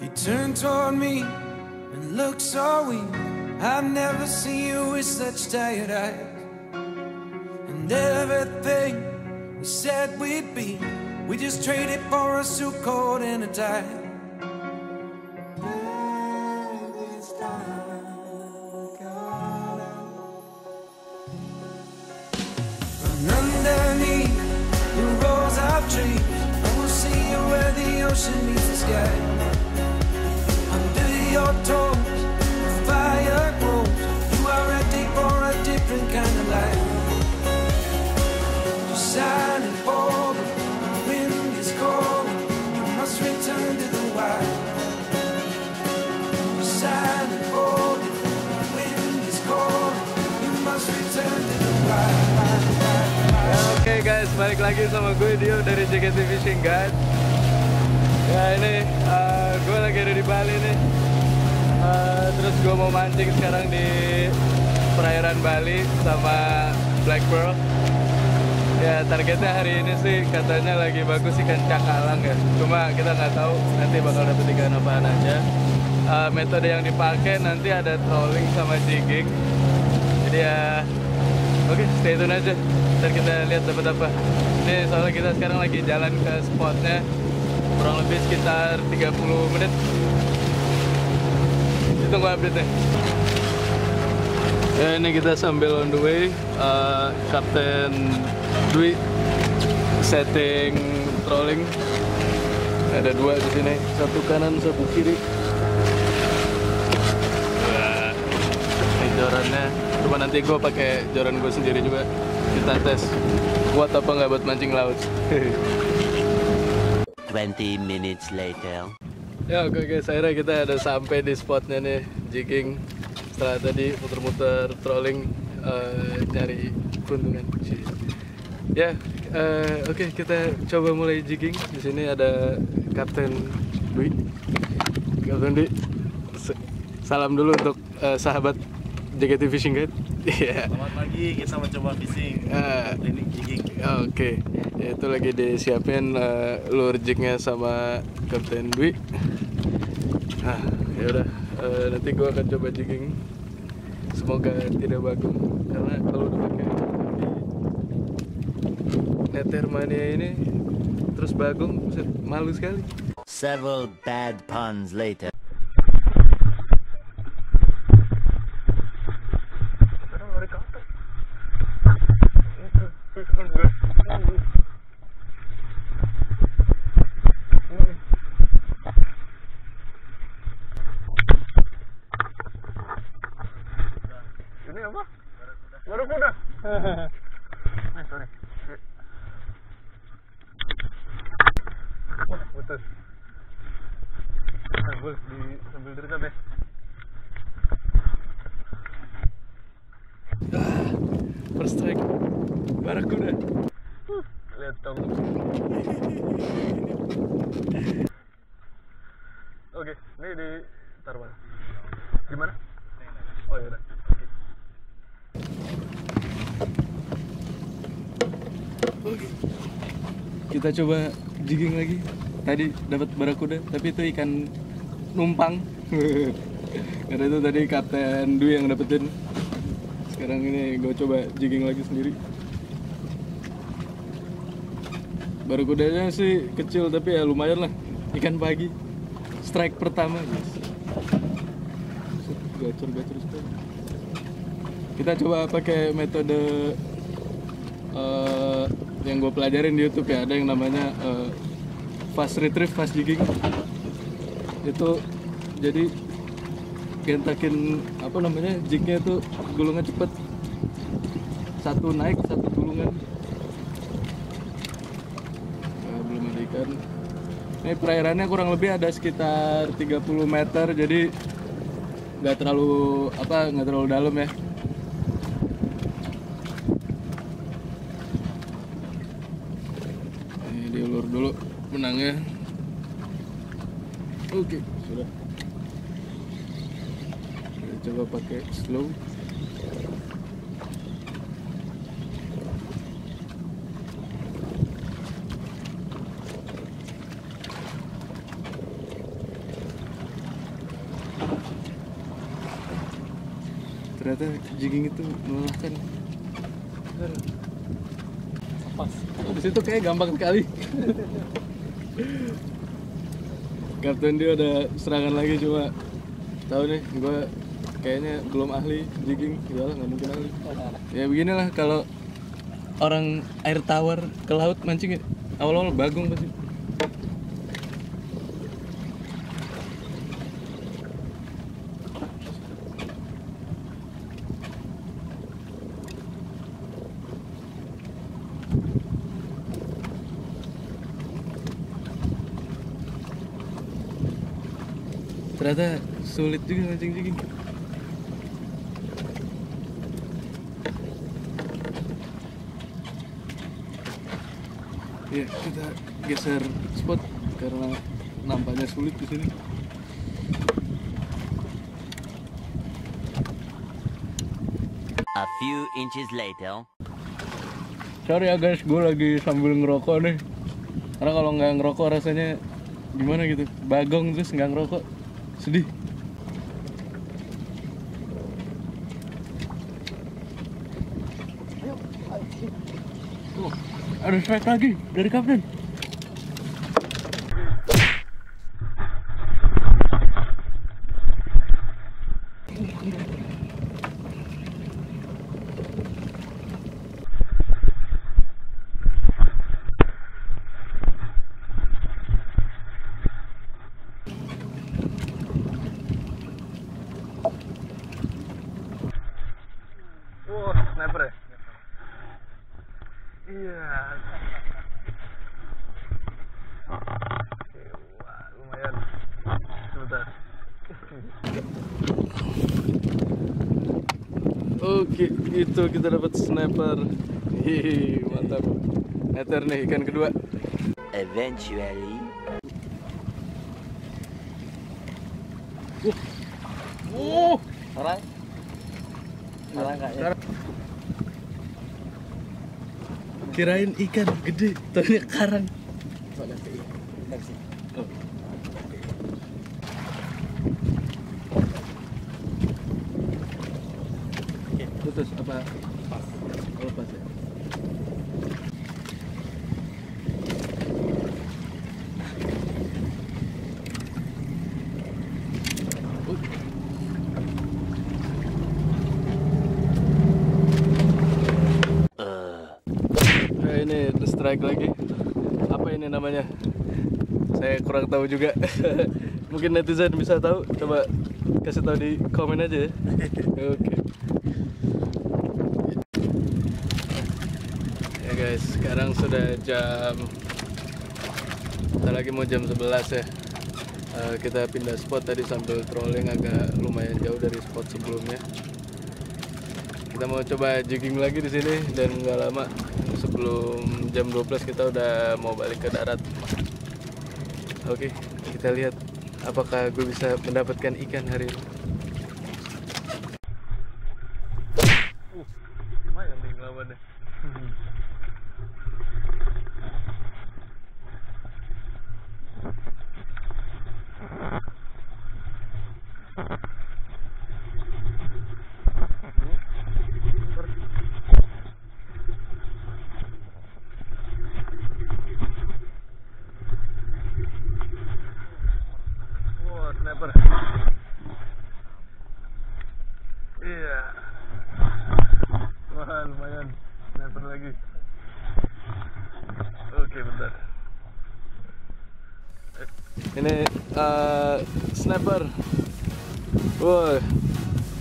You turned toward me and looked so weak. I've never seen you with such tired eyes. And everything we said we'd be, we just traded for a suit coat and a tie. Ocean meets the sky. Under your toes, the fire grows. You are ready for a different kind of life. You're silent, bold, the wind is cold. You must return to the wild. You're silent, bold, the wind is cold. You must return to the wild. Okay guys, balik lagi sama gue Dio dari JKT Fishing Guide. Ya ini gue lagi ada di Bali nih, terus gue mau mancing sekarang di perairan Bali sama Black Pearl. Ya targetnya hari ini sih katanya lagi bagus ikan cakalang ya, cuma kita nggak tahu nanti bakal dapet ikan apaan aja. Metode yang dipakai nanti ada trolling sama jigging, jadi ya oke stay tune aja, ntar kita lihat dapet apa. Ini soalnya kita sekarang lagi jalan ke spotnya. Kurang lebih sekitar 30 menit. Kita tunggu update-nya. Ya, ini kita sambil on the way. Captain Dwi setting trolling. Ada dua di sini, satu kanan, satu kiri. Wah, ini jorannya. Cuma nanti gue pakai joran gue sendiri juga. Kita tes kuat apa nggak buat mancing laut. 20 minutes later. Ya oke guys, akhirnya kita ada sampai di spotnya nih, jigging. Setelah tadi muter-muter trolling, cari keuntungan. Ya, oke kita coba mulai jigging. Di sini ada Captain Dwi. Captain Dwi, salam dulu untuk sahabat JKT Fishing Guide. Yeah. Selamat pagi, kita mencoba fishing. Ini jigging. Oke. Okay. Itu lagi disiapin lure jig-nya sama Captain Dwi. Nah, ya udah nanti gua akan coba jigging. Semoga tidak bagus karena kalau dipakai neter mania ini terus bagong, malu sekali. Several bad puns later. Barracuda. Nah, sorry. Wah, putus. Bagus di sambil derita deh. First strike Barracuda. Lihat tong. Oke, ini di taruh. Di mana? Oh ya udah. Oke. Kita coba jigging lagi. Tadi dapat barracuda, tapi itu ikan numpang. Karena itu tadi Kapten Dwi yang dapetin. Sekarang ini gue coba jigging lagi sendiri. Barracudanya sih kecil tapi ya lumayan lah. Ikan pagi. Strike pertama, guys. Gacor-gacor sekali. Kita coba pakai metode yang gue pelajarin di YouTube ya, ada yang namanya fast retrieve, fast jigging. Itu jadi gentakin apa namanya jignya itu gulungnya cepet, satu naik satu gulungan. Nah, belum ada ikan. Ini perairannya kurang lebih ada sekitar 30 meter, jadi nggak terlalu dalam ya. Dulu menangnya. Oke, sudah. Kita coba pakai slow. Ternyata jigging itu melelahkan. Pas. Di situ kayak gampang sekali. Captain Dwi ada serangan lagi, coba. Tahu nih, gue kayaknya belum ahli jigging, udahlah nggak mungkin ahli. Ya beginilah kalau orang air tawar ke laut mancing ya. Awal-awal bagung pasti. Ternyata sulit juga mancing jigging. Ya, kita geser spot karena nampaknya sulit di sini. A few inches later. Sorry ya guys, gue lagi sambil ngerokok nih. Karena kalau nggak ngerokok rasanya gimana gitu, bagong terus nggak ngerokok. Sedih. Tuh, ada strike lagi dari Captain. Oke, itu kita dapat sniper. Hihi, mantap. Netter nih ikan kedua. Eventually. Sarang. Sarang kayaknya. Kirain ikan gede, ternyata karang. Putus apa lepas? Oh, lepas ya. Nah, ini strike lagi. Apa ini namanya? Saya kurang tahu juga. Mungkin netizen bisa tahu. Coba kasih tahu di komen aja ya. Oke. Okay. Guys, sekarang sudah jam, kita lagi mau jam 11 ya. Kita pindah spot tadi sambil trolling agak lumayan jauh dari spot sebelumnya. Kita mau coba jigging lagi di sini dan nggak lama sebelum jam 12 kita udah mau balik ke darat. Oke, kita lihat apakah gue bisa mendapatkan ikan hari ini. Lumayan nih lawannya. Ini sniper. Wah,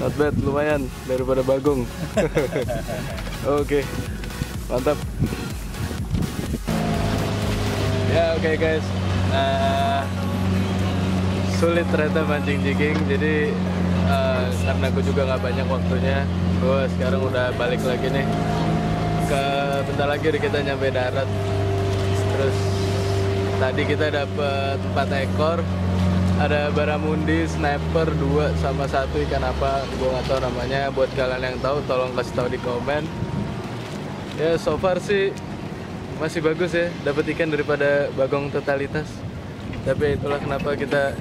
not bad, lumayan daripada bagong. Oke, mantap. Ya oke, guys, sulit ternyata mancing jigging. Jadi karena aku juga nggak banyak waktunya, gue sekarang udah balik lagi nih. Bentar lagi kita nyampe darat. Terus tadi kita dapat 4 ekor, ada barramundi, sniper 2 sama 1 ikan apa, gue nggak tahu namanya. Buat kalian yang tahu tolong kasih tahu di komen. Ya so far sih masih bagus ya, dapat ikan daripada bagong totalitas. Tapi itulah kenapa kita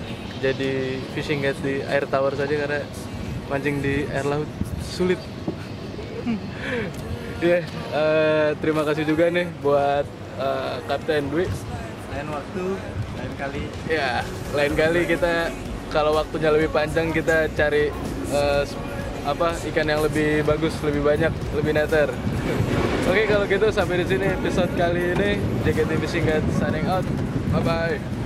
jadi fishing guide di air tawar saja, karena mancing di air laut. sulit. Ya, yeah, terima kasih juga nih buat Captain Dwi. Lain waktu, lain kali. Ya, yeah, lain kali kita kalau waktunya lebih panjang kita cari ikan yang lebih bagus, lebih banyak, lebih netter. Oke, kalau gitu sampai di sini episode kali ini. JKT Fishing Guide signing out. Bye bye.